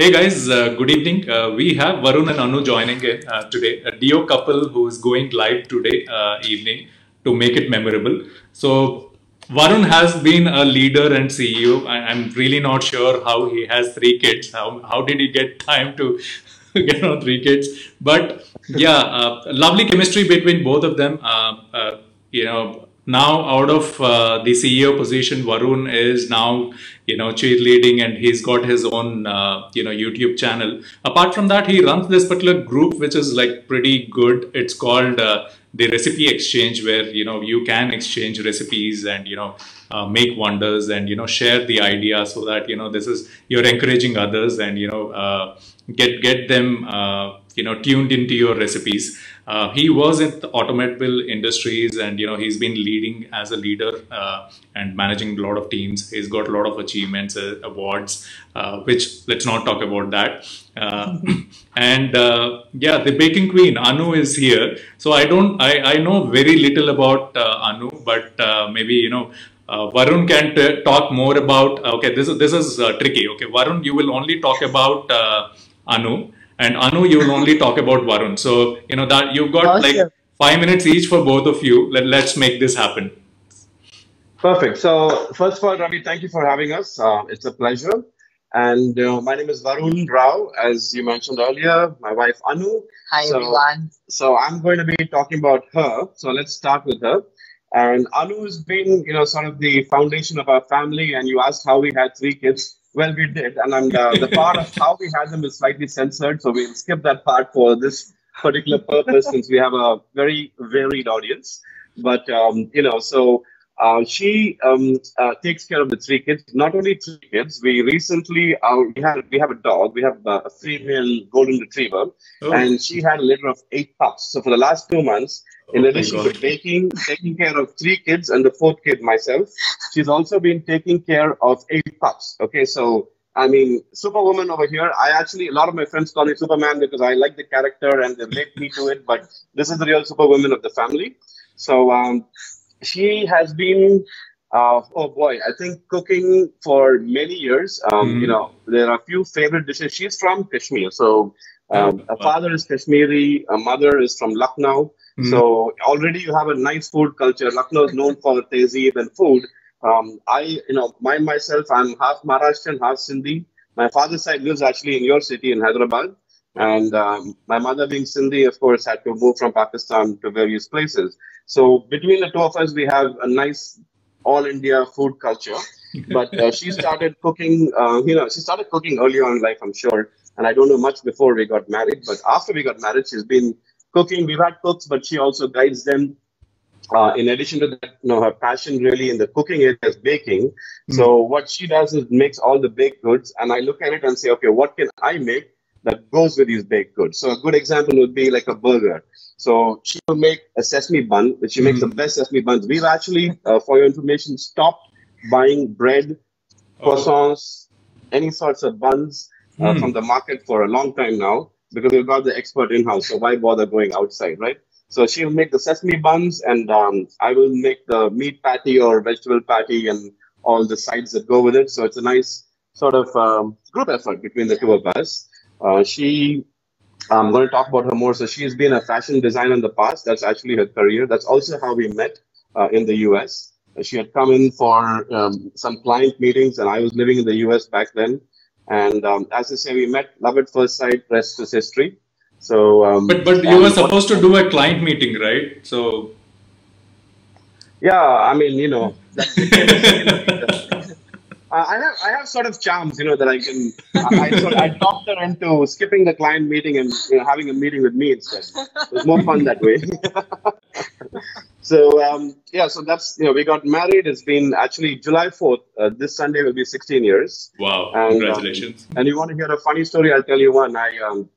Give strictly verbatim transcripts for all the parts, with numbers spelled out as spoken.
Hey guys, uh, good evening. Uh, we have Varun and Anu joining uh, today, a duo couple who is going live today uh, evening to make it memorable. So Varun has been a leader and C E O. I, I'm really not sure how he has three kids. How, how did he get time to get on three kids? But yeah, uh, lovely chemistry between both of them. Uh, uh, you know. Now, out of uh, the C E O position, Varun is now, you know, cheerleading, and he's got his own, uh, you know, YouTube channel. Apart from that, he runs this particular group, which is like pretty good. It's called uh, The Recipe Exchange, where, you know, you can exchange recipes and, you know, uh, make wonders and, you know, share the idea so that, you know, this is, you're encouraging others and, you know, uh, get, get them, uh, you know, tuned into your recipes. Uh, he was in the automobile industries and, you know, he's been leading as a leader uh, and managing a lot of teams. He's got a lot of achievements, uh, awards, uh, which let's not talk about that. Uh, and uh, yeah, the baking queen, Anu, is here. So I don't, I, I know very little about uh, Anu, but uh, maybe, you know, uh, Varun can t talk more about, okay, this is, this is uh, tricky. Okay, Varun, you will only talk about uh, Anu. And Anu, you will only talk about Varun. So, you know, that you've got awesome. like five minutes each for both of you. Let, let's make this happen. Perfect. So, first of all, Ravi, thank you for having us. Uh, it's a pleasure. And uh, my name is Varun Rao, as you mentioned earlier, my wife Anu. Hi, so, everyone. So, I'm going to be talking about her. So, let's start with her. And Anu has been, you know, sort of the foundation of our family. And you asked how we had three kids. Well, we did, and I'm, uh, the part of how we had them is slightly censored, so we'll skip that part for this particular purpose since we have a very varied audience. But, um, you know, so uh, she um, uh, takes care of the three kids, not only three kids. We recently, uh, we, had, we have a dog, we have a female golden retriever, oh. and she had a litter of eight pups. So for the last two months, in oh addition to taking, taking care of three kids and the fourth kid myself, she's also been taking care of eight pups. Okay, so, I mean, Superwoman over here. I actually, a lot of my friends call me Superman because I like the character and they relate me to it, but this is the real Superwoman of the family. So, um, she has been, uh, oh boy, I think cooking for many years. Um, mm. You know, there are a few favorite dishes. She's from Kashmir. So, um, oh, her father is Kashmiri, her mother is from Lucknow. Mm-hmm. So already you have a nice food culture. Lucknow is known for tehzeeb and food. Um, I, you know, my, myself, I'm half Maharashtrian, half Sindhi. My father's side lives actually in your city in Hyderabad. And um, my mother being Sindhi, of course, had to move from Pakistan to various places. So between the two of us, we have a nice all India food culture. But uh, she started cooking, uh, you know, she started cooking early on in life, I'm sure. And I don't know much before we got married. But after we got married, she's been cooking. We've had cooks, but she also guides them. Uh, in addition to that, you know, her passion really in the cooking area is baking. Mm. So what she does is makes all the baked goods, and I look at it and say, okay, what can I make that goes with these baked goods? So a good example would be like a burger. So she will make a sesame bun, which she mm. makes the best sesame buns. We've actually, uh, for your information, stopped buying bread, oh. croissants, any sorts of buns uh, mm. from the market for a long time now, because we've got the expert in-house, so why bother going outside, right? So she'll make the sesame buns, and um, I will make the meat patty or vegetable patty and all the sides that go with it. So it's a nice sort of um, group effort between the two of us. Uh, she, I'm going to talk about her more. So she's been a fashion designer in the past. That's actually her career. That's also how we met uh, in the U S. She had come in for um, some client meetings, and I was living in the U S back then. And um, as I say, we met, love at first sight, rest is history. So, um, but but you were supposed to do a client meeting, right? So, yeah, I mean, you know, that's uh, I have I have sort of charms, you know, that I can I, I, sort of, I talked her into skipping the client meeting and, you know, having a meeting with me instead. It was more fun that way. So um, yeah, so that's, you know, we got married. It's been actually July fourth. Uh, this Sunday will be sixteen years. Wow! And, congratulations. Um, and you want to hear a funny story? I'll tell you one. I, um,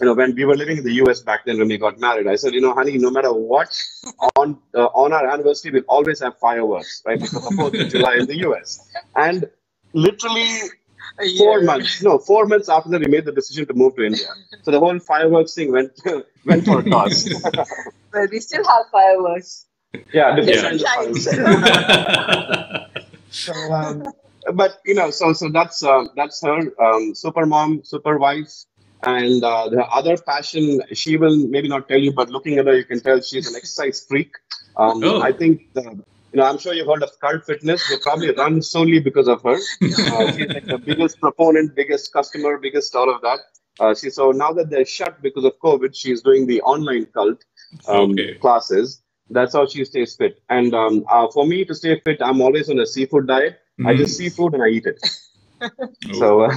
you know, when we were living in the U S back then, when we got married, I said, you know, honey, no matter what, on uh, on our anniversary, we'll always have fireworks, right? Because of fourth of July in the U S. And literally four yeah. months, no, four months after that, we made the decision to move to India. So the whole fireworks thing went went for a toss. Well, we still have fireworks. Yeah, different yeah. kinds of fireworks. So, um, But, you know, so so that's um, that's her um, super mom, super wife. And uh, the other passion, she will maybe not tell you, but looking at her, you can tell she's an exercise freak. Um, oh. I think, the, you know, I'm sure you've heard of Cult Fitness. They probably run solely because of her. Uh, she's like the biggest proponent, biggest customer, biggest all of that. Uh, she, so now that they're shut because of COVID, she's doing the online cult um, okay. classes. That's how she stays fit. And um, uh, for me to stay fit, I'm always on a seafood diet. Mm. I just seafood and I eat it. So, uh,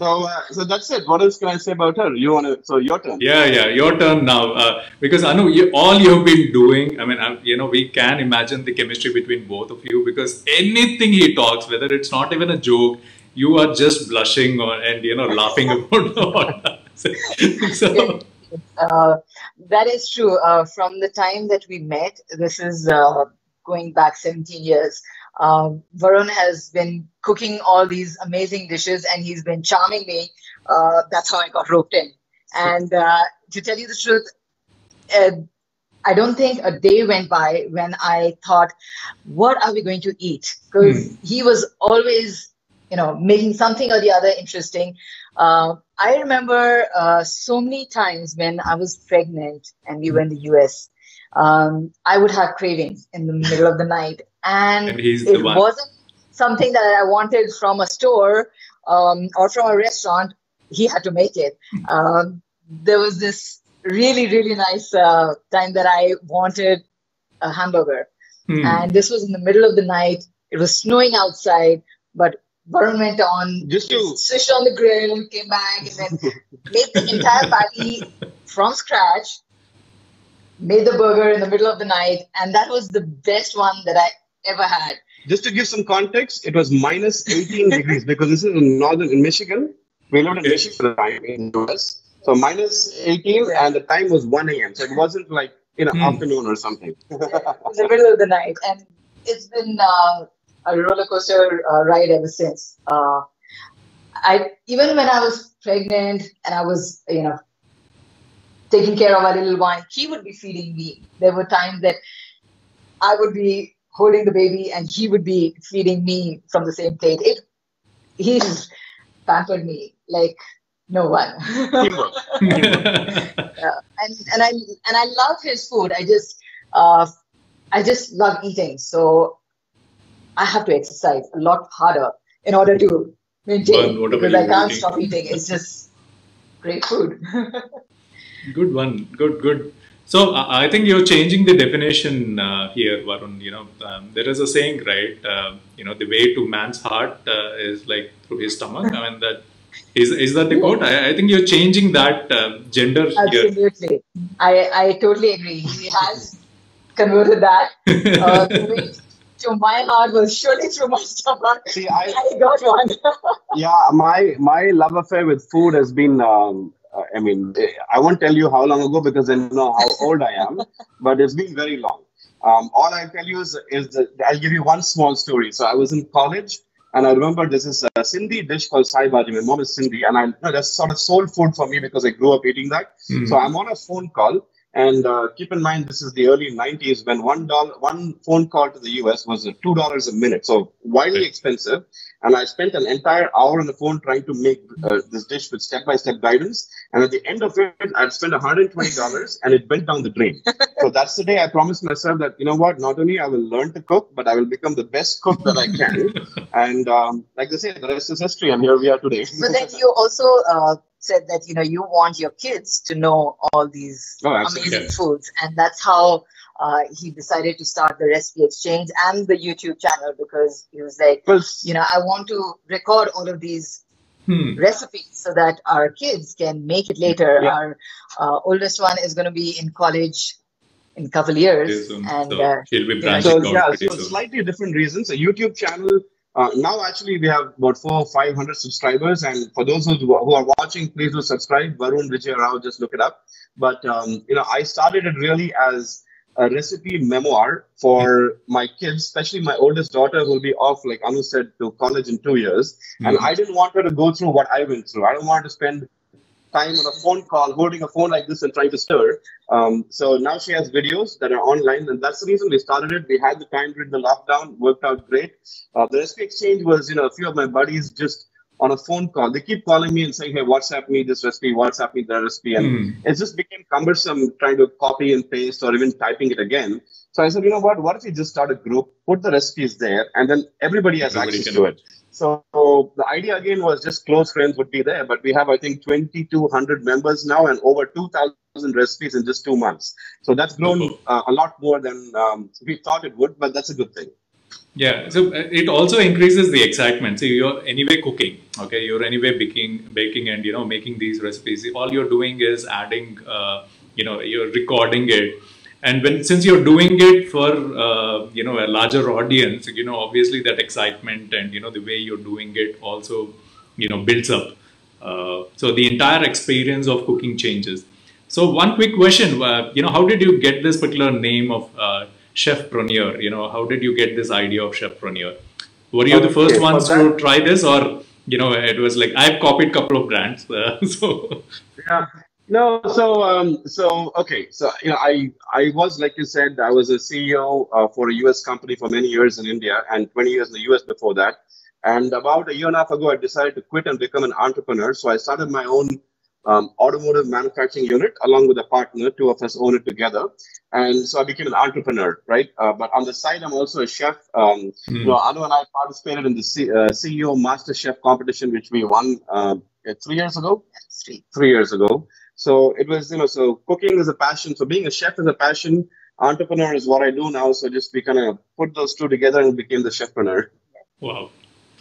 so, uh, so that's it. What else can I say about her? You want to? So your turn. Yeah, yeah, your turn now. Uh, because Anu, you, all you've been doing. I mean, I'm, you know, we can imagine the chemistry between both of you. Because anything he talks, whether it's not even a joke, you are just blushing or and you know laughing about all that. So. Uh, that is true. Uh, from the time that we met, this is uh, going back seventeen years. Uh, Varun has been cooking all these amazing dishes and he's been charming me. Uh, that's how I got roped in. And uh, to tell you the truth, uh, I don't think a day went by when I thought, what are we going to eat? Because mm. he was always, you know, making something or the other interesting. Uh, I remember uh, so many times when I was pregnant and we were in the U S, um, I would have cravings in the middle of the night. And, and he's it wasn't something that I wanted from a store um, or from a restaurant. He had to make it. Um, there was this really, really nice uh, time that I wanted a hamburger. Hmm. And this was in the middle of the night. It was snowing outside, but Varun went on, just switched on the grill, came back, and then made the entire patty from scratch, made the burger in the middle of the night. And that was the best one that I ever had. Just to give some context, it was minus eighteen degrees because this is in northern in Michigan. We lived in Michigan at the time in the U S. So minus eighteen and the time was one A M So it wasn't like in an hmm. afternoon or something. It was the middle of the night. And it's been uh, a roller coaster uh, ride ever since. Uh, I even when I was pregnant and I was, you know, taking care of our little one, he would be feeding me. There were times that I would be holding the baby and he would be feeding me from the same plate. It, he pampered me like no one. yeah. And and I and I love his food. I just uh, I just love eating. So I have to exercise a lot harder in order to maintain well, because I can't eating? stop eating. It's just great food. Good one. Good. Good. So I think you're changing the definition uh, here, Varun. You know, um, there is a saying, right? Uh, you know, the way to man's heart uh, is like through his stomach. I mean, that is is that the quote? I, I think you're changing that uh, gender Absolutely. here. Absolutely, I I totally agree. He has converted that. Uh, to my heart was surely through my stomach. See, I, I got one. yeah, my my love affair with food has been. Um, I mean, I won't tell you how long ago because then you know how old I am, but it's been very long. Um, all I'll tell you is, is that I'll give you one small story. So I was in college and I remember this is a Sindhi dish called Sai Bhaji. My mom is Sindhi and I, you know, that's sort of soul food for me because I grew up eating that. Mm-hmm. So I'm on a phone call and uh, keep in mind, this is the early nineties when one dollar, one phone call to the U S was two dollars a minute. So wildly okay. expensive. And I spent an entire hour on the phone trying to make uh, this dish with step-by-step guidance. And at the end of it, I'd spent one hundred twenty dollars and it went down the drain. So that's the day I promised myself that, you know what, not only I will learn to cook, but I will become the best cook that I can. And um, like they say, the rest is history. And here we are today. But then you also uh, said that, you know, you want your kids to know all these oh, amazing yeah. foods. And that's how Uh, he decided to start the Recipe Exchange and the YouTube channel because he was like, well, you know, I want to record all of these hmm. recipes so that our kids can make it later. Yeah. Our uh, oldest one is going to be in college in a couple of years. Soon. And so, uh, she'll be branching out. So, yeah, so slightly different reasons. A YouTube channel, uh, now actually we have about four or five hundred subscribers. And for those who, who are watching, please do subscribe. Varun Vijay Rao, just look it up. But, um, you know, I started it really as a recipe memoir for my kids, especially my oldest daughter who will be off, like Anu said, to college in two years. Mm-hmm. And I didn't want her to go through what I went through. I don't want to spend time on a phone call, holding a phone like this and trying to stir. Um, so now she has videos that are online, and that's the reason we started it. We had the time during the lockdown, worked out great. Uh, the Recipe Exchange was, you know, a few of my buddies just on a phone call. They keep calling me and saying, hey, WhatsApp me this recipe, WhatsApp me that recipe. And mm. it just became cumbersome trying to copy and paste or even typing it again. So I said, you know what, what if you just start a group, put the recipes there, and then everybody has everybody access to it. So, so the idea again was just close friends would be there. But we have, I think, twenty-two hundred members now and over two thousand recipes in just two months. So that's grown oh. uh, a lot more than um, we thought it would, but that's a good thing. Yeah, so it also increases the excitement. So you're anyway cooking, okay? You're anyway baking, baking and, you know, making these recipes. All you're doing is adding, uh, you know, you're recording it. And when, since you're doing it for, uh, you know, a larger audience, you know, obviously that excitement and, you know, the way you're doing it also, you know, builds up. Uh, so the entire experience of cooking changes. So one quick question, uh, you know, how did you get this particular name of uh, Chefpreneur? You know, how did you get this idea of Chefpreneur? Were you okay, the first ones that, to try this, or, you know, it was like, I've copied a couple of brands. Uh, so, yeah. No, so, um, so okay, so, you know, I, I was, like you said, I was a C E O uh, for a U S company for many years in India and twenty years in the U S before that. And about a year and a half ago, I decided to quit and become an entrepreneur. So I started my own um, automotive manufacturing unit along with a partner. Two of us own it together. And so I became an entrepreneur, right? Uh, but on the side, I'm also a chef. Um, mm. You know, Anu and I participated in the C uh, C E O MasterChef competition, which we won uh, three years ago. Three, three years ago. So it was, you know, so cooking is a passion. So being a chef is a passion. Entrepreneur is what I do now. So just we kind of put those two together and became the Chefpreneur. Wow.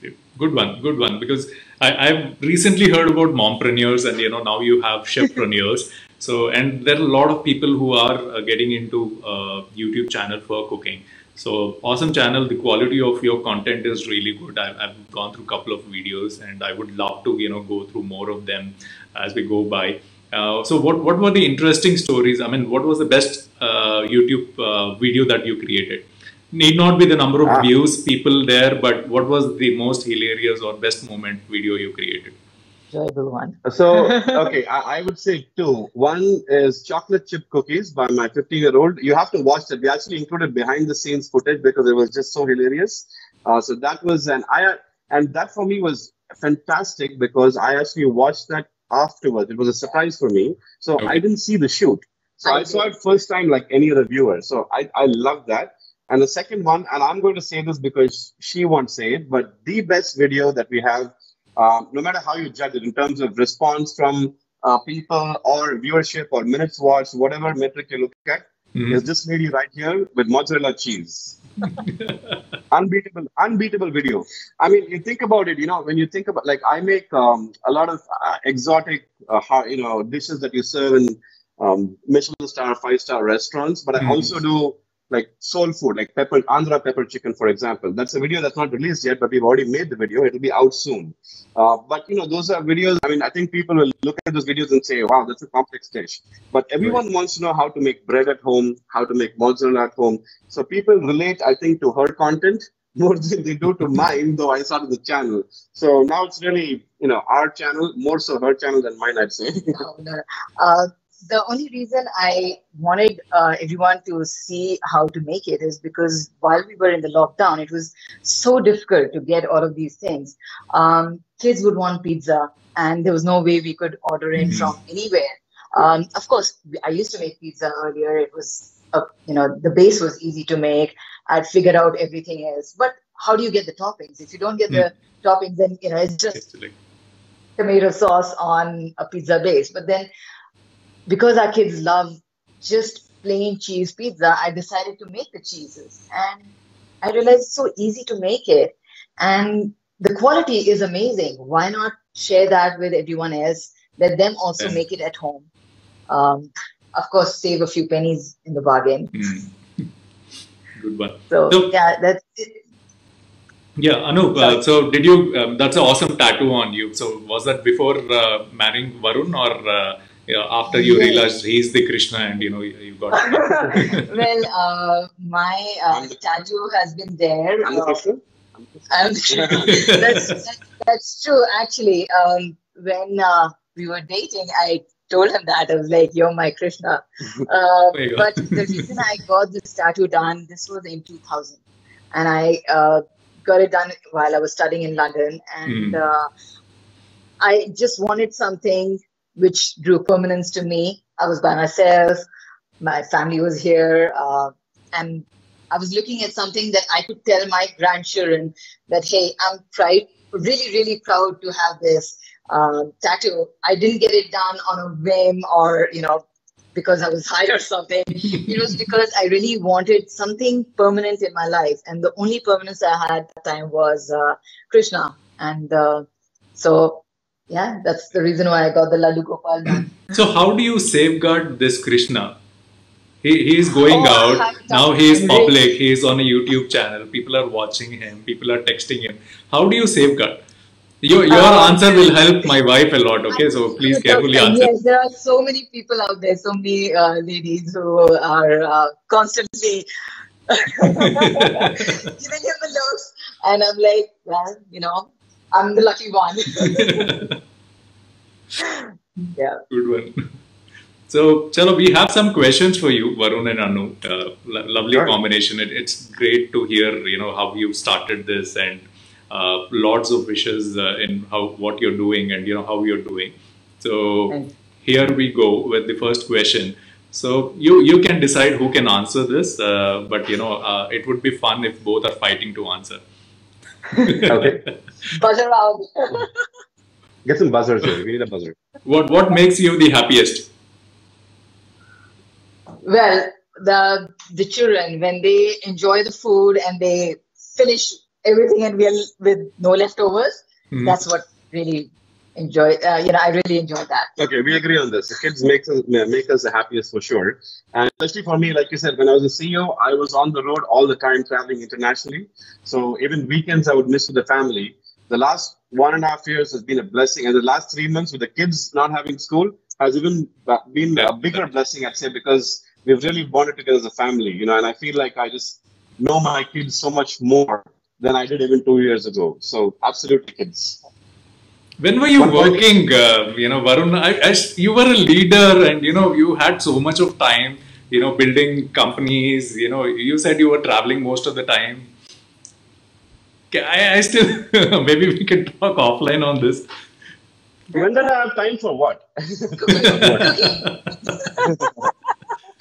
Good one. Good one. Because I, I've recently heard about mompreneurs and, you know, now you have Chefpreneurs. So, and there are a lot of people who are uh, getting into uh, YouTube channel for cooking. So awesome channel. The quality of your content is really good. I've, I've gone through a couple of videos and I would love to, you know, go through more of them as we go by. Uh, so what, what were the interesting stories? I mean, what was the best uh, YouTube uh, video that you created? Need not be the number of ah. views, people there, but what was the most hilarious or best moment video you created? Enjoyable one. So, okay, I, I would say two. One is chocolate chip cookies by my fifteen-year-old. You have to watch that. We actually included behind-the-scenes footage because it was just so hilarious. Uh, so that was an I and that for me was fantastic because I actually watched that afterwards. It was a surprise for me. So okay. I didn't see the shoot. So I, I saw it first time like any other viewer. So I, I love that. And the second one, and I'm going to say this because she won't say it, but the best video that we have, um, no matter how you judge it in terms of response from uh, people or viewership or minutes watched, whatever metric you look at, mm-hmm. is this lady right here with mozzarella cheese. Unbeatable, unbeatable video. I mean, you think about it, you know, when you think about, like, I make um, a lot of uh, exotic, uh, you know, dishes that you serve in um, Michelin star, five star restaurants, but mm-hmm. I also do like soul food, like pepper, Andhra pepper chicken, for example. That's a video that's not released yet, but we've already made the video. It'll be out soon. Uh, but, you know, those are videos, I mean, I think people will look at those videos and say, wow, that's a complex dish. But everyone right. wants to know how to make bread at home, how to make mozzarella at home. So people relate, I think, to her content more than they do to mine, though I started the channel. So now it's really, you know, our channel, more so her channel than mine, I'd say. no, no. Uh, The only reason I wanted uh, everyone to see how to make it is because while we were in the lockdown, it was so difficult to get all of these things. Um, kids would want pizza and there was no way we could order it mm-hmm. from anywhere. Um, of course, I used to make pizza earlier. It was, a, you know, the base was easy to make. I'd figured out everything else. But how do you get the toppings? If you don't get mm-hmm. the toppings, then, you know, it's just tomato sauce on a pizza base. But then, because our kids love just plain cheese pizza, I decided to make the cheeses. And I realized it's so easy to make it. And the quality is amazing. Why not share that with everyone else? Let them also make it at home. Um, of course, save a few pennies in the bargain. Mm. Good one. So, so, yeah, that's it. Yeah, Anu, uh, so did you, um, that's an awesome tattoo on you. So was that before uh, marrying Varun or... Uh, Yeah, after you yes. realized he's the Krishna and, you know, you got it. Well, uh, my uh, tattoo has been there. I'm uh, Krishna? I'm Krishna. that's, that's, that's true, actually. Um, when uh, we were dating, I told him that. I was like, you're my Krishna. Uh, but the reason I got this tattoo done, this was in two thousand. And I uh, got it done while I was studying in London. And mm. uh, I just wanted something which drew permanence to me. I was by myself. My family was here. Uh, and I was looking at something that I could tell my grandchildren that, hey, I'm proud, really, really proud to have this uh, tattoo. I didn't get it done on a whim or, you know, because I was high or something. It was because I really wanted something permanent in my life. And the only permanence I had at that time was uh, Krishna. And uh, so, yeah, that's the reason why I got the Lalu Gopal done. So how do you safeguard this Krishna? He, he is going oh, out, now he is public, he is on a YouTube channel, people are watching him, people are texting him. How do you safeguard? Your, your uh, answer will help my wife a lot, okay? So please carefully okay. answer. Yes, there are so many people out there, so many uh, ladies who are uh, constantly giving him the looks. And I'm like, well, you know, I'm the lucky one. Yeah. Good one. So, Chalo, we have some questions for you, Varun and Anu. Uh, lovely sure. combination. It, it's great to hear, you know, how you started this and uh, lots of wishes uh, in how what you're doing and, you know, how you're doing. So, Thanks. Here we go with the first question. So, you, you can decide who can answer this, uh, but, you know, uh, it would be fun if both are fighting to answer. Okay. Buzzer out. Get some buzzers here. We need a buzzer. What, what makes you the happiest? Well, the the children, when they enjoy the food and they finish everything and we are with no leftovers, mm-hmm. that's what really enjoy. Uh, you know, I really enjoy that. Okay, we agree on this. The kids make us make us the happiest for sure. And especially for me, like you said, when I was a C E O, I was on the road all the time, traveling internationally. So even weekends, I would miss with the family. The last one and a half years has been a blessing, and the last three months with the kids not having school has even been a bigger blessing, I'd say, because we've really bonded together as a family, you know, and I feel like I just know my kids so much more than I did even two years ago. So, absolutely, kids. When were you One working, uh, you know, Varun, I, I, you were a leader and, you know, you had so much of time, you know, building companies, you know, you said you were traveling most of the time. I, I still, maybe we can talk offline on this. When did I have time for what?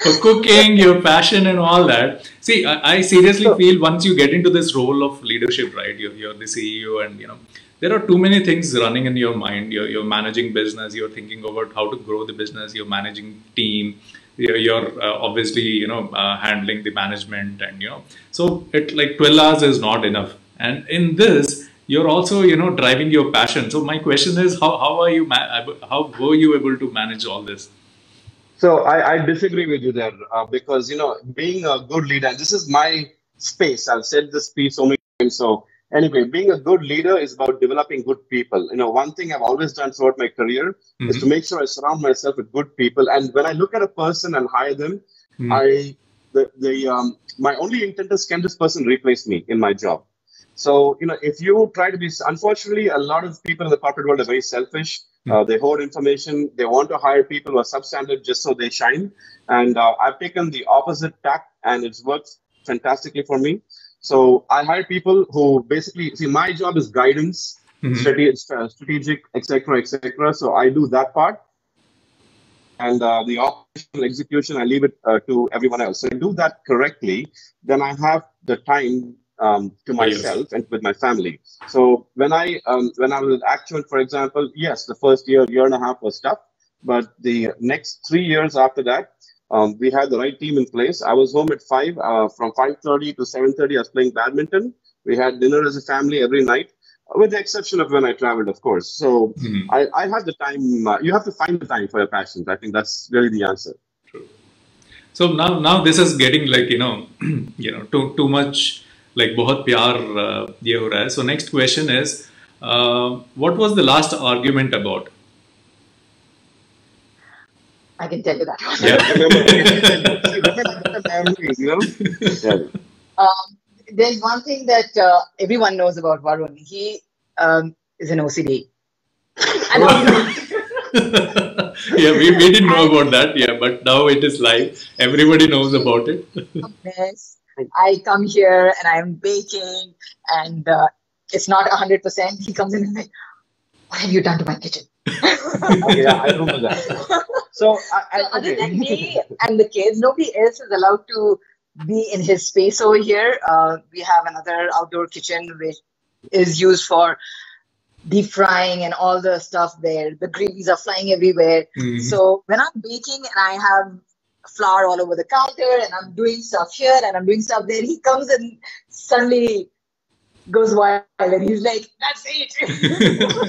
For cooking, your passion and all that. See, I, I seriously sure. feel once you get into this role of leadership, right, you're, you're the C E O and, you know, there are too many things running in your mind. You're, you're managing business, you're thinking about how to grow the business, you're managing team, you're, you're uh, obviously, you know, uh, handling the management and, you know, so it like twelve hours is not enough. And in this, you're also, you know, driving your passion. So my question is, how, how are you, how were you able to manage all this? So I, I disagree with you there uh, because, you know, being a good leader, and this is my space. I've said this piece so many times. So anyway, being a good leader is about developing good people. You know, one thing I've always done throughout my career mm-hmm. is to make sure I surround myself with good people. And when I look at a person and hire them, mm-hmm. I the, the um, my only intent is, can this person replace me in my job? So, you know, if you try to be, unfortunately, a lot of people in the corporate world are very selfish. Uh, they hoard information. They want to hire people who are substandard just so they shine. And uh, I've taken the opposite tack, and it's worked fantastically for me. So I hire people who basically, see, my job is guidance, mm-hmm. strategic, strategic, et cetera, et cetera. So I do that part. And uh, the operational execution, I leave it uh, to everyone else. So I do that correctly, then I have the time Um, to myself and with my family. So when I um, when I was actual, for example, yes, the first year, year and a half was tough, but the next three years after that, um, we had the right team in place. I was home at five, uh, from five thirty to seven thirty, I was playing badminton. We had dinner as a family every night, with the exception of when I traveled, of course. So mm-hmm. I, I had the time. Uh, you have to find the time for your passions. I think that's really the answer. True. So now, now this is getting like, you know, you know, too, too much. Like, बहुत प्यार ये हो रहा है. So next question is, uh, what was the last argument about? I can tell you that. Yeah. um, there's one thing that uh, everyone knows about Varun. He um, is an O C D. Yeah, we, we didn't know about that. Yeah, but now it is live. Everybody knows about it. I come here and I'm baking and uh, it's not one hundred percent. He comes in and like, what have you done to my kitchen? Yeah, I remember that. So, I, so I, other okay. than me and the kids, nobody else is allowed to be in his space over here. Uh, we have another outdoor kitchen which is used for deep frying and all the stuff there. The gravies are flying everywhere. Mm-hmm. So when I'm baking and I have flour all over the counter and I'm doing stuff here and I'm doing stuff there, he comes and suddenly goes wild and he's like, that's it.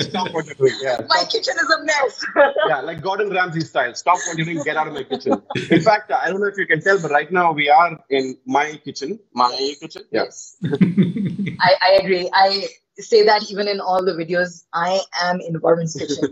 Stop what you're doing. Yeah, my stop. Kitchen is a mess. Yeah, like Gordon Ramsay style. Stop what you're doing. Get out of my kitchen. In fact, I don't know if you can tell, but right now we are in my kitchen. My yes. kitchen. Yeah. Yes. I, I agree. I say that even in all the videos, I am in Varun's kitchen.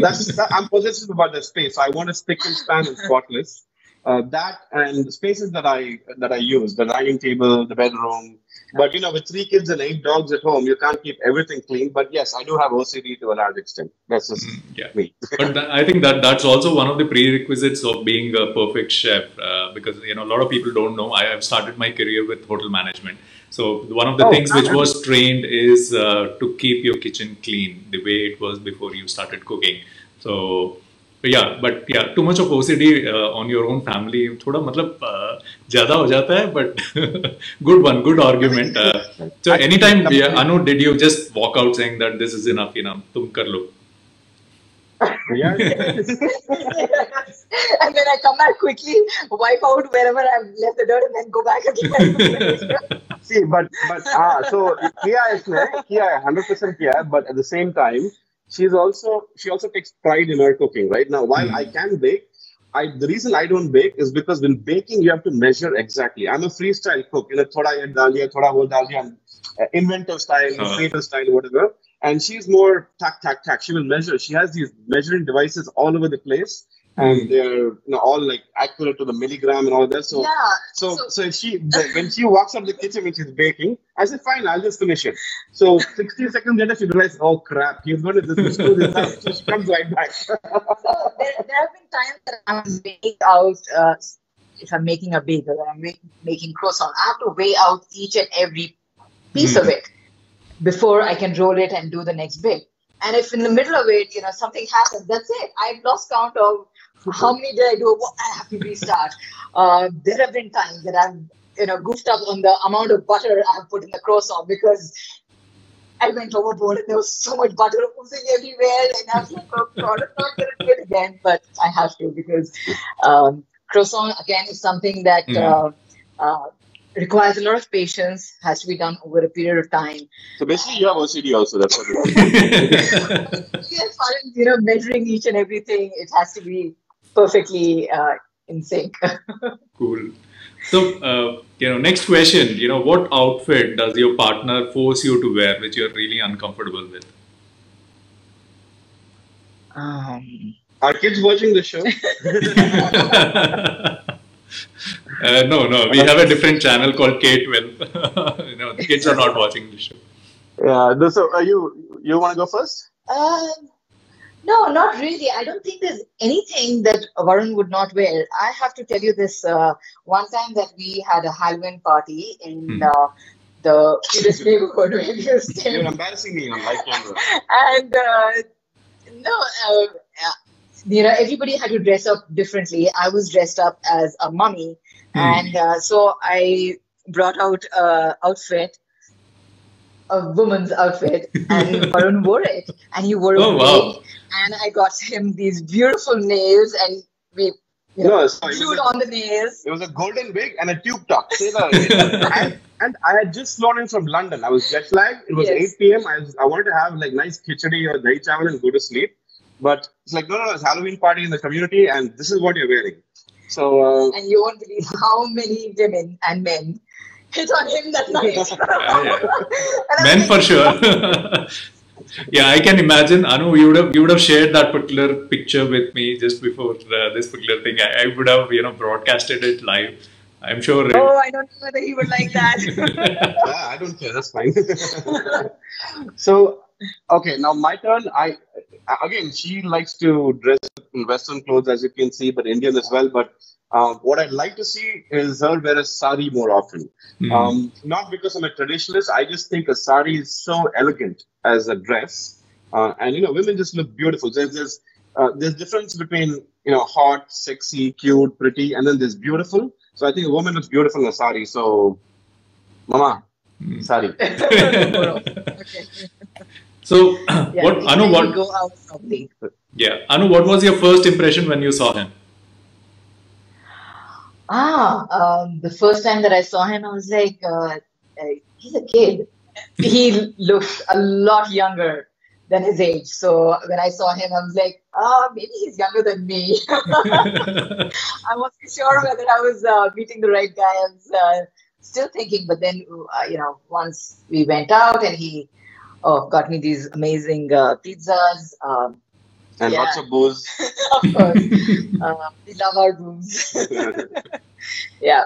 That's that, I'm possessive about the space. I want a spick and span and spotless. Uh, that and the spaces that I that I use, the dining table, the bedroom. But, you know, with three kids and eight dogs at home, you can't keep everything clean. But, yes, I do have O C D to a large extent. That's just yeah. me. But that, I think that that's also one of the prerequisites of being a perfect chef. Uh, because, you know, a lot of people don't know. I have started my career with hotel management. So, one of the oh, things which was trained is uh, to keep your kitchen clean the way it was before you started cooking. So... But yeah, but yeah, too much of O C D uh, on your own family, thoda matlab zyada ho jata hai, but good one, good argument. Uh, so anytime, yeah, Anu, did you just walk out saying that this is enough, enough, tum kar lo? Yeah. Yes. And then I come back quickly, wipe out wherever I've left the dirt and then go back again. See, but, but, ah, so, kiya isne, kiya one hundred percent kiya, but at the same time, She's also, she also takes pride in her cooking, right? Now, while mm. I can bake, I the reason I don't bake is because when baking, you have to measure exactly. I'm a freestyle cook, you know, thoda ye dal liya, thoda wo dal liya, uh, inventive style, uh. creative style, whatever. And she's more tack, tack, tack. She will measure. She has these measuring devices all over the place. And mm. they're you know, all like accurate to the milligram and all that. So, yeah, so, so, so if she, when she walks out the kitchen when she's baking, I said, fine, I'll just finish it. So sixty seconds later, she realized, oh crap, he's going to this screw this up. So she comes right back. So there, there have been times that I'm weighing out, uh, if I'm making a bagel or I'm make, making croissant, I have to weigh out each and every piece mm. of it before I can roll it and do the next bit. And if in the middle of it, you know, something happens, that's it. I've lost count of how many did I do? What, I have to restart. Uh, there have been times that I've, you know, goofed up on the amount of butter I have put in the croissant because I went overboard and there was so much butter oozing everywhere. And I was like, oh, God, I'm not going to do it again. But I have to because um, croissant, again, is something that uh, uh, requires a lot of patience, has to be done over a period of time. So basically, you have O C D also. That's what you As far as, you know, measuring each and everything, it has to be perfectly uh, in sync. Cool. So, uh, you know, next question, you know, what outfit does your partner force you to wear, which you're really uncomfortable with? Um, Are kids watching the show? uh, no, no, we have a different channel called K twelve. You know, the kids are not watching the show. Yeah, so uh, you, you want to go first? Uh, No, not really. I don't think there's anything that Varun would not wear. I have to tell you this uh, one time that we had a Halloween party in hmm. uh, the cutest neighborhood where we were staying. You're embarrassing me on live camera. And uh, no, uh, you know, everybody had to dress up differently. I was dressed up as a mummy, hmm. and uh, so I brought out an uh, outfit. A woman's outfit, and Varun wore it, and he wore oh, a wig, wow. and I got him these beautiful nails, and we you know, no, sorry, glued a, on the nails. It was a golden wig and a tube top. and, and I had just flown in from London. I was jet lagged. It was yes. eight p m I, I wanted to have like nice khichdi or dahi chawal and go to sleep, but it's like no, no, it's Halloween party in the community, and this is what you're wearing. So uh, and you won't believe how many women and men. Hit on him that night. Yeah, yeah. Men for sure. Yeah, I can imagine. Anu, you would have you would have shared that particular picture with me just before uh, this particular thing. I, I would have you know broadcasted it live. I'm sure. It... Oh, I don't know whether he would like that. Yeah, I don't care. That's fine. So, okay, now my turn. I again, she likes to dress in Western clothes, as you can see, but Indian as well. But uh, what I like to see is her wear a sari more often. Mm. Um, not because I'm a traditionalist. I just think a sari is so elegant as a dress. Uh, and, you know, women just look beautiful. There's there's, uh, there's difference between, you know, hot, sexy, cute, pretty, and then there's beautiful. So I think a woman looks beautiful in a sari. So, mama, mm. sari. So, yeah, what Anu? What? Go out yeah, Anu. What was your first impression when you saw him? Ah, um, the first time that I saw him, I was like, uh, uh, he's a kid. He looks a lot younger than his age. So when I saw him, I was like, ah, oh, maybe he's younger than me. I wasn't sure whether I was uh, meeting the right guy. I was uh, still thinking, but then uh, you know, once we went out and he. Oh, got me these amazing uh, pizzas. Um, and yeah. lots of booze. Of course. uh, we love our booze. Yeah.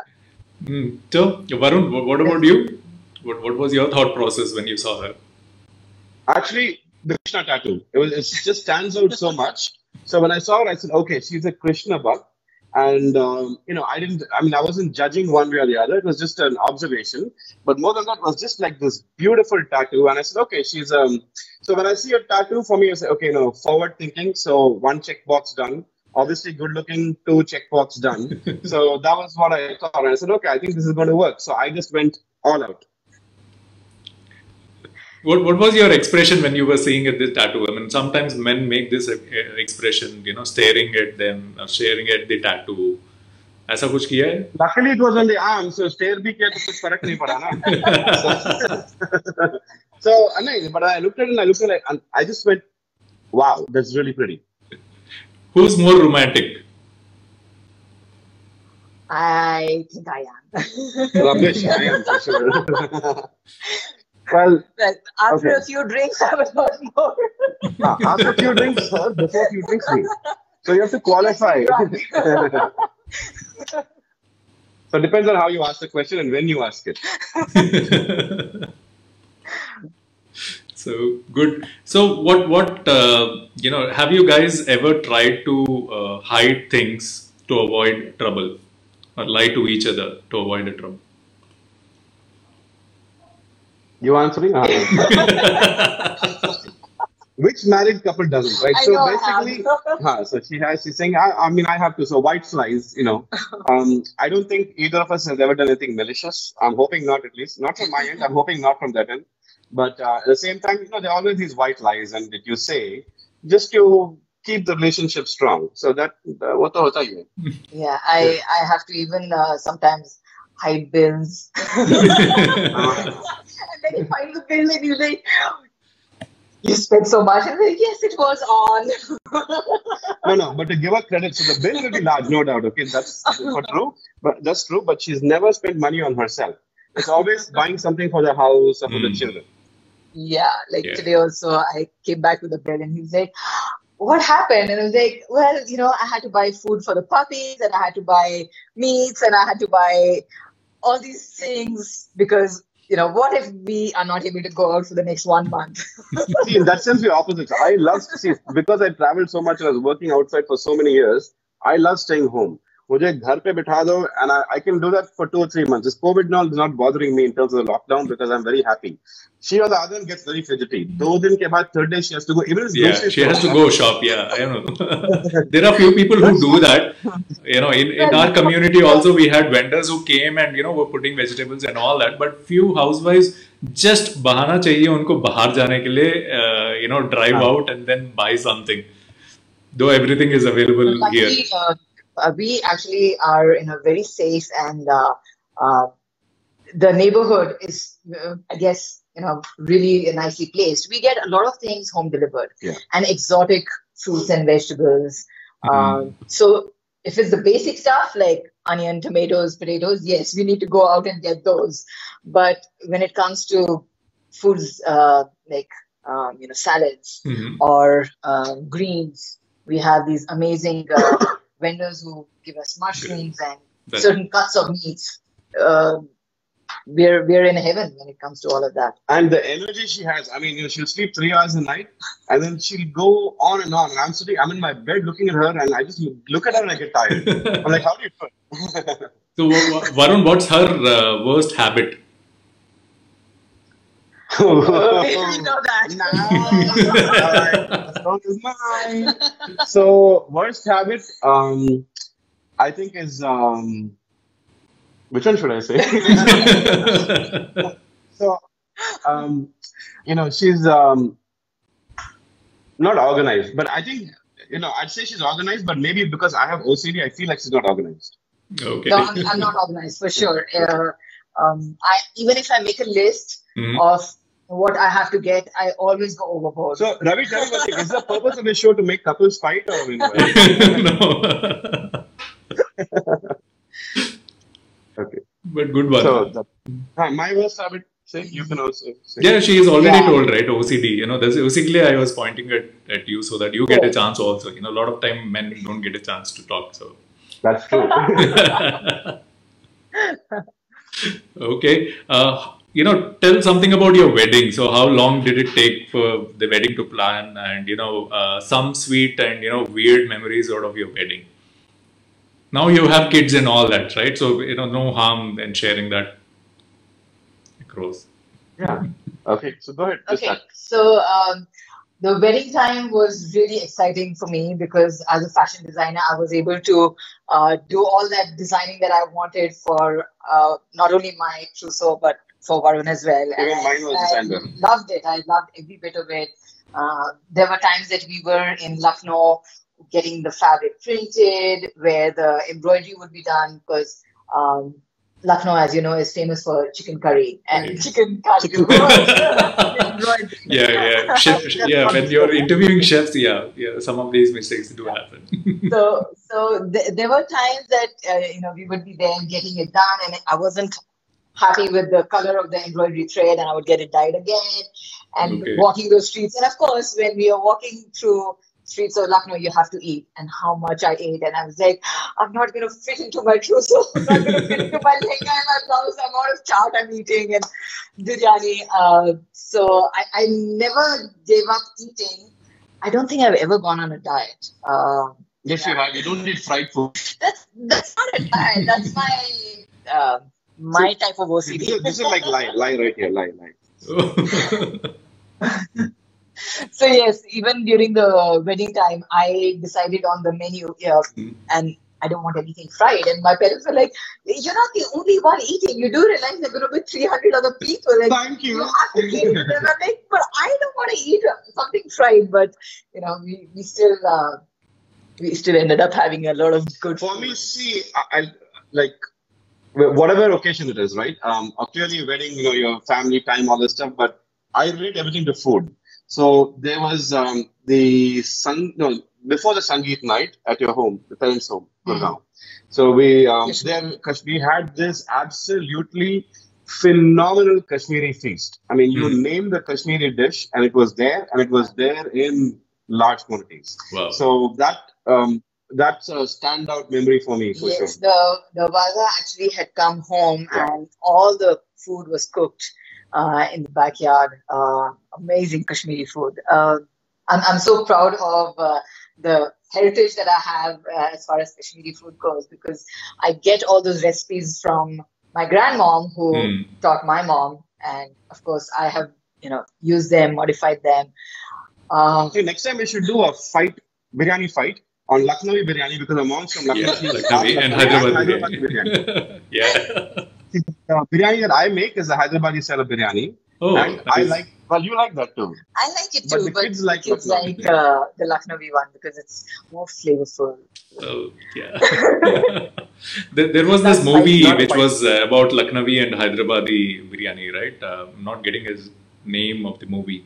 Mm. So, Varun, what about you? What, what was your thought process when you saw her? Actually, the Krishna tattoo. It, was, it just stands out so much. So, when I saw her, I said, okay, she's a Krishna bug. And, um, you know, I didn't, I mean, I wasn't judging one way or the other. It was just an observation. But more than that, it was just like this beautiful tattoo. And I said, okay, she's, um, so when I see a tattoo for me, I say, okay, no, forward thinking. So one checkbox done, obviously good looking, two checkbox done. So that was what I thought. And I said, okay, I think this is going to work. So I just went all out. What, what was your expression when you were seeing at this tattoo? I mean, sometimes men make this expression, you know, staring at them, or staring at the tattoo. Aisa kuch kiya hai? Luckily, it was on the arm, so stare bhi kiya to kuch farak nahi pada na. So, so, but I looked at it and I looked at it and I just went, wow, that's really pretty. Who's more romantic? I think I am. Rubbish, I am for sure. Well, after okay. a few drinks, I would want more. Ah, after a few drinks, sir, before a few drinks, please. So you have to qualify. So it depends on how you ask the question and when you ask it. So good. So what, what uh, you know, have you guys ever tried to uh, hide things to avoid trouble or lie to each other to avoid a trouble? You answering? Which married couple doesn't, right? I so basically, huh, so she has, she's saying, I, I mean, I have to, so white flies, you know. Um, I don't think either of us has ever done anything malicious. I'm hoping not, at least. Not from my end. I'm hoping not from that end. But uh, at the same time, you know, there are always these white lies and that you say just to keep the relationship strong. So that, uh, what the hell you? Yeah, I, I have to even uh, sometimes hide bills. And then you find the bill and you're like, you spent so much. And like, yes, it was on. No, no, but to give her credit, so the bill will be large, no doubt. Okay, that's true. But that's true, but she's never spent money on herself. It's always buying something for the house or for mm. the children. Yeah, like yeah. today also, I came back with a bill and he was like, what happened? And I was like, well, you know, I had to buy food for the puppies and I had to buy meats and I had to buy all these things because, you know, what if we are not able to go out for the next one month? See, in that sense, we're opposites. I love, see, because I traveled so much and I was working outside for so many years, I love staying home. And I, I can do that for two or three months. This COVID now is not bothering me in terms of the lockdown because I'm very happy. She on the other hand gets very fidgety. Two days after third day, she has to go. Even yeah, she has to go shop. Yeah, I don't know. There are few people who do that. You know, in, in our community also we had vendors who came and you know were putting vegetables and all that. But few housewives just bahana chahiye unko bahar jane ke liye. You know, drive out and then buy something. Though everything is available here. Uh, we actually are in a very safe and uh, uh, the neighborhood is, uh, I guess, you know, really nicely placed. We get a lot of things home delivered yeah. and exotic fruits and vegetables. Mm-hmm. Um, so if it's the basic stuff like onion, tomatoes, potatoes, yes, we need to go out and get those. But when it comes to foods uh, like, um, you know, salads mm-hmm. or uh, greens, we have these amazing... Uh, vendors who give us mushrooms and that, certain cuts of meats. Uh, we're we're in heaven when it comes to all of that. And the energy she has, I mean, you know, she'll sleep three hours a night, and then she'll go on and on. And I'm sitting, I'm in my bed looking at her, and I just look at her and I get tired. I'm like, how do you do it? So, Varun, what's her uh, worst habit? Oh, okay, we know that. Nah, all right. Is mine. So, worst habit, um, I think is, um, which one should I say? So, um, you know, she's um, not organized, but I think, you know, I'd say she's organized, but maybe because I have O C D, I feel like she's not organized. Okay. No, I'm, I'm not organized for sure. Uh, um, I even if I make a list mm-hmm. of what I have to get, I always go overboard. So, Ravi, tell me one thing: is the purpose of this show to make couples fight, or you know? No? Okay, but good one. So, the, uh, my worst habit. Say you can also. Say yeah, she is already yeah. told, right? O C D. You know, that's basically I was pointing at at you so that you get a chance also. You know, a lot of time men don't get a chance to talk, so. That's true. Okay. Uh, you know, tell something about your wedding. So how long did it take for the wedding to plan? And, you know, uh, some sweet and, you know, weird memories out of your wedding. Now you have kids and all that, right? So, you know, no harm in sharing that across. Yeah. Okay. So go ahead. Okay. Start. So um, the wedding time was really exciting for me because as a fashion designer, I was able to uh, do all that designing that I wanted for uh, not only my trousseau, but for Varun as well. Even mine was designed well. I loved it. I loved every bit of it. Uh, there were times that we were in Lucknow getting the fabric printed, where the embroidery would be done because um, Lucknow, as you know, is famous for chicken curry and right. chicken curry. yeah, yeah, chef, yeah. When you're interviewing chefs, yeah, yeah, some of these mistakes do happen. so, so th there were times that uh, you know we would be there getting it done, and I wasn't happy with the color of the embroidery thread, and I would get it dyed again. And okay. walking those streets, and of course, when we are walking through streets of Lucknow, you have to eat, and how much I ate, and I was like, I'm not going to fit into my trousseau, I'm not going to fit into my lehenga and my blouse, I'm out of chaat I'm eating, and biryani, uh, so I, I never gave up eating. I don't think I've ever gone on a diet. Uh, yes, yeah. you have, you don't need fried food. That's, that's not a diet, that's my, uh, my so, type of O C D. This, this is like lie, lie right here, lie, lie. So yes, even during the wedding time, I decided on the menu yeah, mm. and I don't want anything fried. And my parents were like, you're not the only one eating. You do realize there are going to be three hundred other people. And Thank you. You have to eat. And I'm like, but I don't want to eat something fried. But, you know, we, we still uh, we still ended up having a lot of good food. For me, see, I, I, like, whatever occasion it is, right? Um, clearly, wedding, you know, your family time, all this stuff. But I relate everything to food. So there was um, the sun, no, before the Sangeet night at your home, the parents' home, mm-hmm. now. So we um, there, we had this absolutely phenomenal Kashmiri feast. I mean, you mm-hmm. name the Kashmiri dish, and it was there, and it was there in large quantities. Wow. So that um, that's a standout memory for me. For yes, sure. the the Vaza actually had come home, yeah. and all the food was cooked. Uh, in the backyard, uh, amazing Kashmiri food. Uh, I'm, I'm so proud of uh, the heritage that I have uh, as far as Kashmiri food goes, because I get all those recipes from my grandmom who mm. taught my mom. And of course, I have, you know, used them, modified them. Uh, okay, next time we should do a fight, biryani fight. On Lucknowi biryani, because my mom's from Lucknow. Yeah, Lucknowi and Hyderabadi biryani. Yeah. The biryani that I make is a Hyderabadi style of biryani. Oh, and I is... like, well, you like that too. I like it too, but the but kids like, kids like uh, the Lucknowi one because it's more flavorful. Oh, yeah. there, there was That's this movie like, which quite. was uh, about Lucknowi and Hyderabadi biryani, right? Uh, I'm not getting his name of the movie.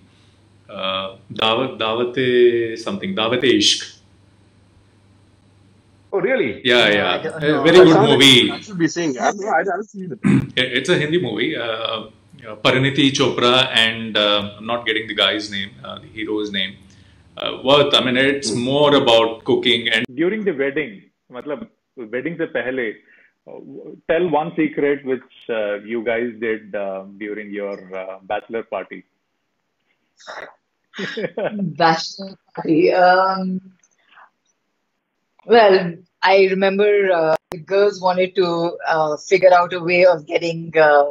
Uh, Davate something, Davate Ishk. Oh, really? Yeah, yeah. No, very good movie. I should be saying that. No, I haven't seen it. It's a Hindi movie. Uh, Pariniti Chopra and uh, I'm not getting the guy's name, uh, the hero's name. Uh, worth, I mean, it's more about cooking. And during the wedding, matlab, wedding se pehle, tell one secret which uh, you guys did uh, during your uh, bachelor party. Bachelor party. Um, well, I remember uh, the girls wanted to uh, figure out a way of getting uh,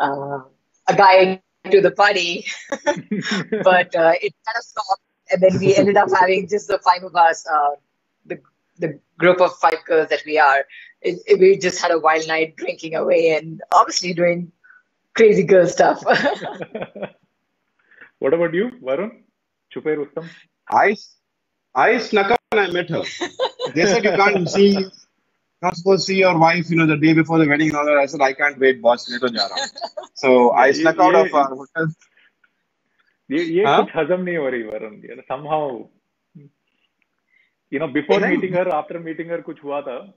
uh, a guy to the party, but uh, it kind of stopped, and then we ended up having just the five of us, uh, the the group of five girls that we are. It, it, we just had a wild night drinking away and obviously doing crazy girl stuff. What about you, Varun? Chupai Rustam? I, I snuck up and I met her. They said, you can't see, you're not supposed to see your wife, you know, the day before the wedding and all that. I said, I can't wait, boss. Later, ja raha. So I snuck ye, out ye, of our hotel. Ye, ye huh? Kuch hazam nahi ho rahi, Varun. You know, somehow, you know, before yeah, meeting her, after meeting her, kuch hua tha.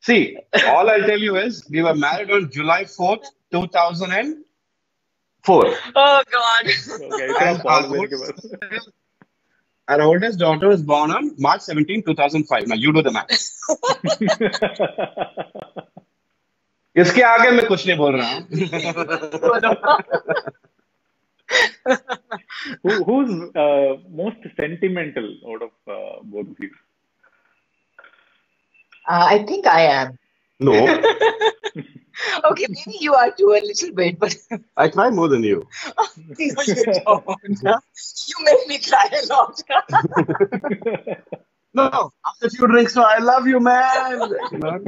See, all I'll tell you is we were married on July fourth, two thousand four. Oh, God. Okay, and, our oldest, our oldest daughter was born on March seventeenth, two thousand five. Now, you do the math. Iske aage main kuch nahi bol raha. Who, who's uh, most sentimental out of uh, both of you? Uh, I think I am. No. Okay, maybe you are too a little bit, but I cry more than you. Oh, you don't. You make me cry a lot. No, after a few drinks, so I love you, man. You know?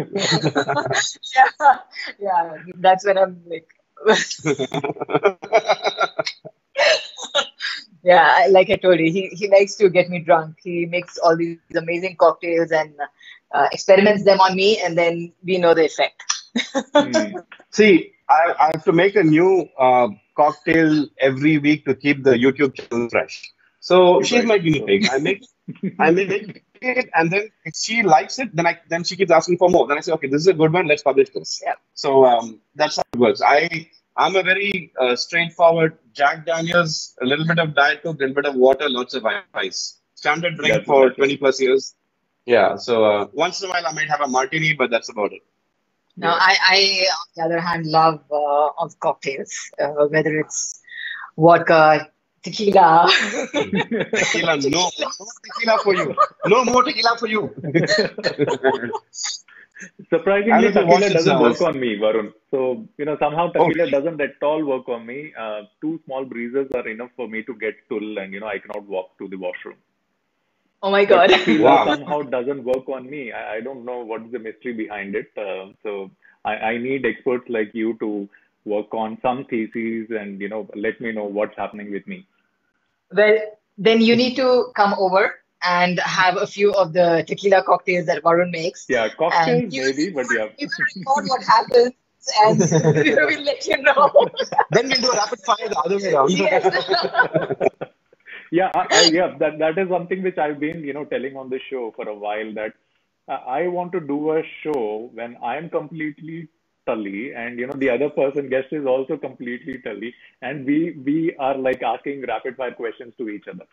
Yeah, yeah, that's when I'm like. Yeah, like I told you, he he likes to get me drunk. He makes all these amazing cocktails and uh, experiments them on me, and then we know the effect. Mm. See, I, I have to make a new uh, cocktail every week to keep the YouTube channel fresh. So she's my guinea pig. I make I make it, and then if she likes it, then I then she keeps asking for more. Then I say, okay, this is a good one. Let's publish this. Yeah. So um, that's how it works. I. I'm a very uh, straightforward Jack Daniels, a little bit of Diet Coke, a little bit of water, lots of ice. Standard drink that's for twenty plus years. Yeah, so uh, once in a while I might have a martini, but that's about it. No, yeah. I, I, on the other hand, love uh, all cocktails, uh, whether it's vodka, tequila. Tequila, no. No tequila for you. No more tequila for you. Surprisingly, tequila doesn't work on me, Varun. So, you know, somehow tequila oh. doesn't at all work on me. Uh, two small breezes are enough for me to get full, and, you know, I cannot walk to the washroom. Oh, my God. But tequila wow. somehow doesn't work on me. I, I don't know what is the mystery behind it. Uh, so, I, I need experts like you to work on some theses and, you know, let me know what's happening with me. Well, then you need to come over and have a few of the tequila cocktails that Varun makes. Yeah, cocktails you, maybe, but yeah. You will record what happens and we'll let you know. Then we'll do a rapid fire the other way around. Yes. Yeah, I, I, yeah that, that is something which I've been, you know, telling on the show for a while, that uh, I want to do a show when I'm completely tully and, you know, the other person guest is also completely tully, and we, we are like asking rapid fire questions to each other.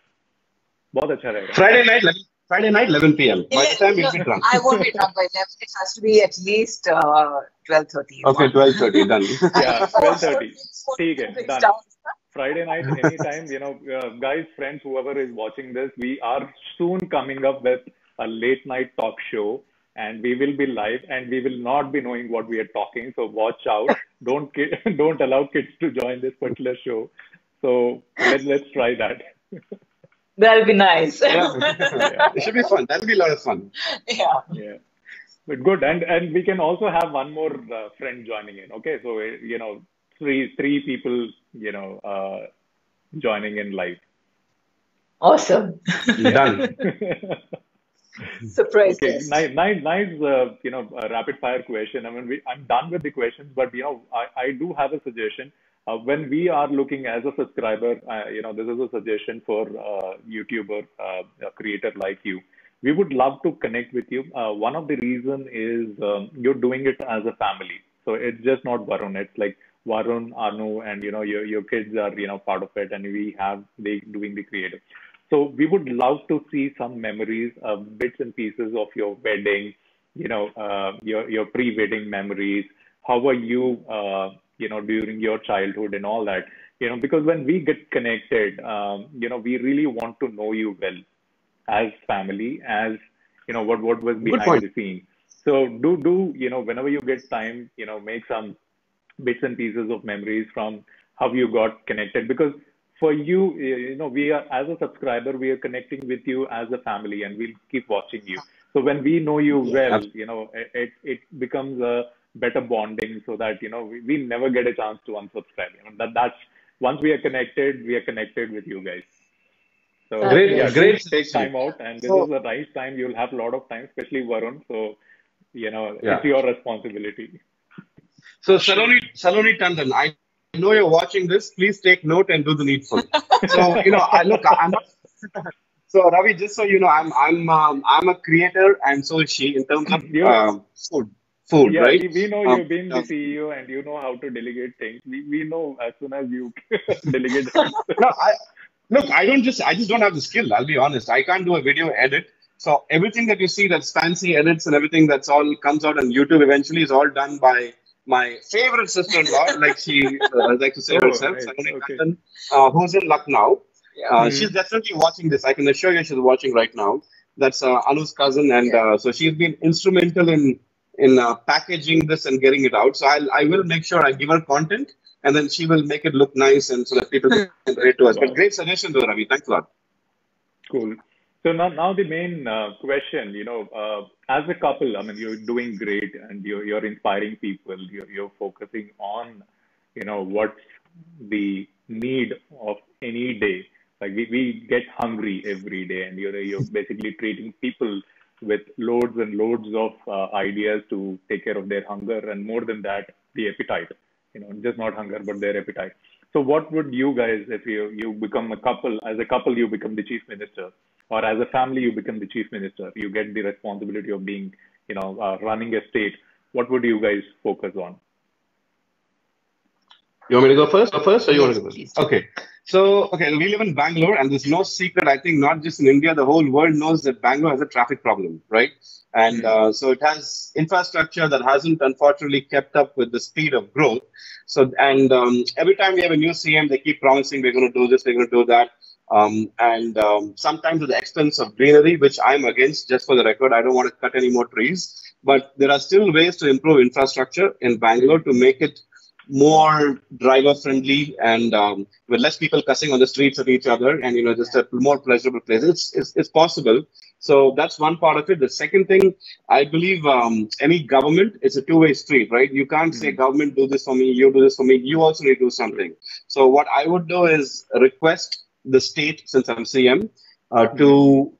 Friday night, Friday night, eleven p m By the time you'll be drunk. I won't be drunk by eleven. It has to be at least uh, twelve thirty. Okay, twelve thirty, done. Yeah, twelve thirty. Take it, done. Friday night, anytime, you know, uh, guys, friends, whoever is watching this, we are soon coming up with a late night talk show, and we will be live, and we will not be knowing what we are talking. So watch out. Don't don't allow kids to join this particular show. So let, let's try that. That'll be nice. Yeah. Yeah. It should be fun. That'll be a lot of fun. Yeah. Yeah. But good. And and we can also have one more uh, friend joining in. Okay. So, you know, three three people, you know, uh, joining in live. Awesome. Yeah. Done. Surprise. Okay. Nice, nice, nice uh, you know, uh, rapid fire question. I mean, we, I'm done with the questions, but, you know, I, I do have a suggestion. Uh, when we are looking as a subscriber, uh, you know, this is a suggestion for uh, YouTuber, uh, a creator like you. We would love to connect with you. Uh, one of the reason is um, you're doing it as a family. So it's just not Varun. It's like Varun, Anu, and, you know, your, your kids are, you know, part of it. And we have, they doing the creative. So we would love to see some memories, uh, bits and pieces of your wedding, you know, uh, your, your pre-wedding memories? How were you, uh, you know, during your childhood and all that? You know, because when we get connected, um, you know, we really want to know you well as family, as, you know, what, what was behind the scenes. So do, do, you know, whenever you get time, you know, make some bits and pieces of memories from how you got connected. Because for you, you know, we are, as a subscriber, we are connecting with you as a family, and we'll keep watching you. So when we know you yeah, well, you know, it, it becomes a better bonding, so that, you know, we, we never get a chance to unsubscribe. You know, that, that's, once we are connected, we are connected with you guys. So great, yeah, great. Take time out, and this so, is the right time. You'll have a lot of time, especially Varun. So, you know, yeah. it's your responsibility. So Saloni, Saloni Tandon, I know you're watching this. Please take note and do the needful. So, you know, I look, I'm not, so Ravi, just so you know, I'm, I'm, um, I'm a creator, and so is she in terms of um, food. Food, yeah, right? We know um, you've been um, the C E O, and you know how to delegate things. We, we know as soon as you delegate. No, I, look, I don't just, I just don't have the skill. I'll be honest. I can't do a video edit. So everything that you see that's fancy edits and everything that's all comes out on YouTube eventually is all done by my favorite sister-in-law, like she uh, like to say oh, herself, right. Saloni okay. Tandon, uh, who's in Lucknow. Uh, mm-hmm. She's definitely watching this. I can assure you she's watching right now. That's uh, Anu's cousin. And yeah. uh, so she's been instrumental in in uh, packaging this and getting it out. So I'll, I will make sure I give her content, and then she will make it look nice, and so that people can relate to us. But great suggestion though, Ravi. Thanks a lot. Cool. So now, now the main uh, question, you know, uh, as a couple, I mean, you're doing great, and you're, you're inspiring people. You're, you're focusing on, you know, what's the need of any day. Like we, we get hungry every day, and you're, you're basically treating people with loads and loads of uh, ideas to take care of their hunger, and more than that, the appetite, you know, just not hunger, but their appetite. So what would you guys, if you, you become a couple, as a couple, you become the chief minister, or as a family, you become the chief minister, you get the responsibility of being, you know, uh, running a state. What would you guys focus on? You want me to go first or first or you want to go first? Okay. So, okay, we live in Bangalore, and there's no secret. I think not just in India, the whole world knows that Bangalore has a traffic problem, right? And uh, so it has infrastructure that hasn't unfortunately kept up with the speed of growth. So, and um, every time we have a new C M, they keep promising we're going to do this, we're going to do that. Um, and um, sometimes at the expense of greenery, which I'm against, just for the record. I don't want to cut any more trees, but there are still ways to improve infrastructure in Bangalore to make it more driver-friendly, and um, with less people cussing on the streets at each other, and, you know, just a more pleasurable place. It's, it's, it's possible. So that's one part of it. The second thing, I believe um, any government, it's a two-way street, right? You can't mm-hmm. say, government, do this for me, you do this for me, you also need to do something. So what I would do is request the state, since I'm C M, uh, mm-hmm. to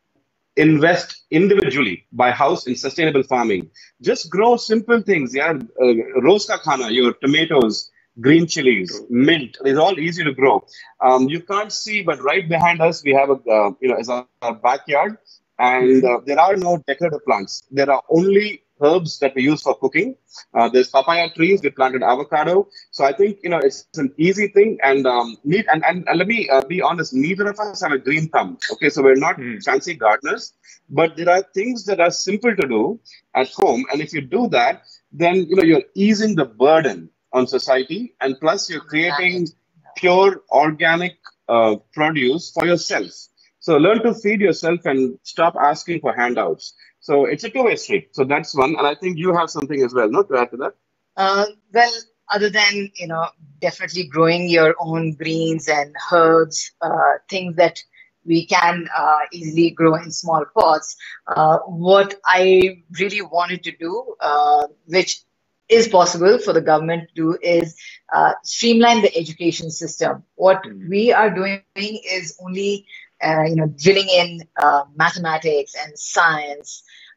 invest individually by house in sustainable farming. Just grow simple things. Yeah, uh, rose ka khana, your tomatoes, green chilies, mint. It's all easy to grow. Um, you can't see, but right behind us, we have a uh, you know, it's our, our backyard, and uh, there are no decorative plants. There are only herbs that we use for cooking. Uh, there's papaya trees. We planted avocado. So I think, you know, it's an easy thing, and um, need and, and, and let me uh, be honest. Neither of us have a green thumb. Okay, so we're not mm. fancy gardeners, but there are things that are simple to do at home. And if you do that, then, you know, you're easing the burden on society, and plus you're creating pure organic uh, produce for yourself. So learn to feed yourself and stop asking for handouts. So it's a two-way street. So that's one. And I think you have something as well, no, to add to that? Uh, well, other than, you know, definitely growing your own greens and herbs, uh, things that we can uh, easily grow in small pots. Uh, what I really wanted to do, uh, which is possible for the government to do, is uh, streamline the education system. What we are doing is only Uh, you know, drilling in uh, mathematics and science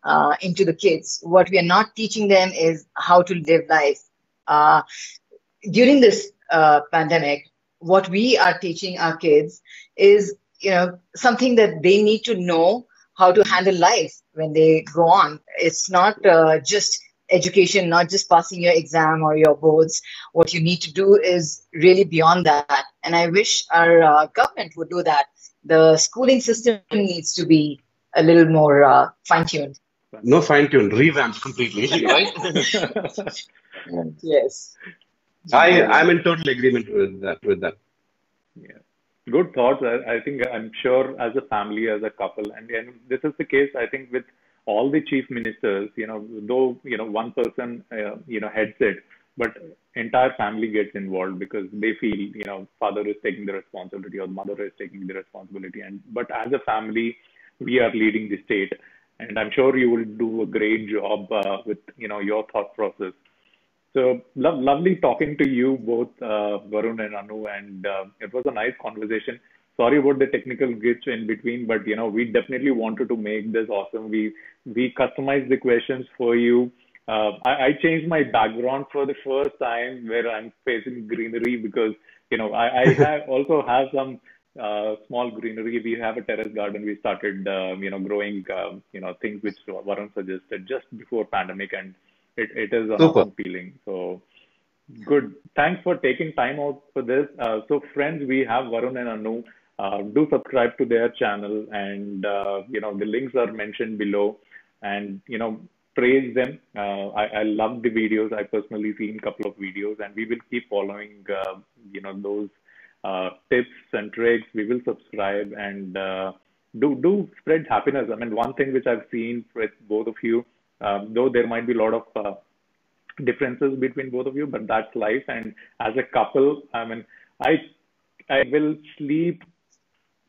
uh, into the kids. What we are not teaching them is how to live life. Uh, during this uh, pandemic, what we are teaching our kids is, you know, something that they need to know how to handle life when they go on. It's not uh, just education, not just passing your exam or your boards. What you need to do is really beyond that. And I wish our uh, government would do that. The schooling system needs to be a little more uh, fine-tuned. No fine-tuned, revamped completely, right? Yes. I, I'm in total agreement with that. With that. Yeah. Good thoughts. I, I think I'm sure as a family, as a couple, and, and this is the case, I think, with all the chief ministers, you know, though, you know, one person, uh, you know, heads it, but entire family gets involved because they feel, you know, father is taking the responsibility or mother is taking the responsibility. And, but as a family, we are leading the state. And I'm sure you will do a great job uh, with, you know, your thought process. So lo lovely talking to you both, uh, Varun and Anu, and uh, it was a nice conversation. Sorry about the technical glitch in between, but, you know, we definitely wanted to make this awesome. We, we customized the questions for you. Uh, I, I changed my background for the first time where I'm facing greenery because, you know, I, I have also have some uh, small greenery. We have a terrace garden. We started, uh, you know, growing, uh, you know, things which Varun suggested just before pandemic, and It, it is awesome feeling. So good. Thanks for taking time out for this. Uh, so friends, we have Varun and Anu. Uh, do subscribe to their channel, and uh, you know, the links are mentioned below, and you know, praise them. Uh, I, I love the videos. I personally seen a couple of videos, and we will keep following, uh, you know, those uh, tips and tricks. We will subscribe and uh, do, do spread happiness. I mean, one thing which I've seen with both of you, Um, though there might be a lot of uh, differences between both of you, but that's life. And as a couple, I mean, I I will sleep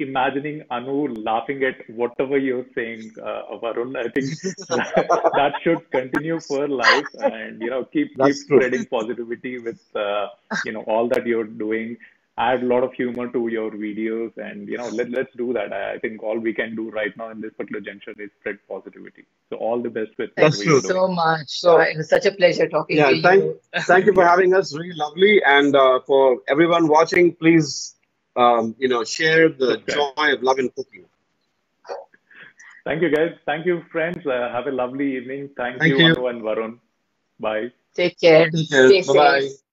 imagining Anu laughing at whatever you're saying, uh, Varun. I think that, that should continue for life, and you know, keep that's keep true. spreading positivity with uh, you know, all that you're doing. Add a lot of humor to your videos, and you know, let, let's do that. I think all we can do right now in this particular juncture is spread positivity. So all the best with that. Thank you so much. So it was such a pleasure talking yeah, to thank, you. Thank you for having us. Really lovely. And uh, for everyone watching, please, um, you know, share the okay. joy of love and cooking. Thank you, guys. Thank you, friends. Uh, have a lovely evening. Thank, thank you, you, Anu and Varun. Bye. Take care. Take care. Bye-bye.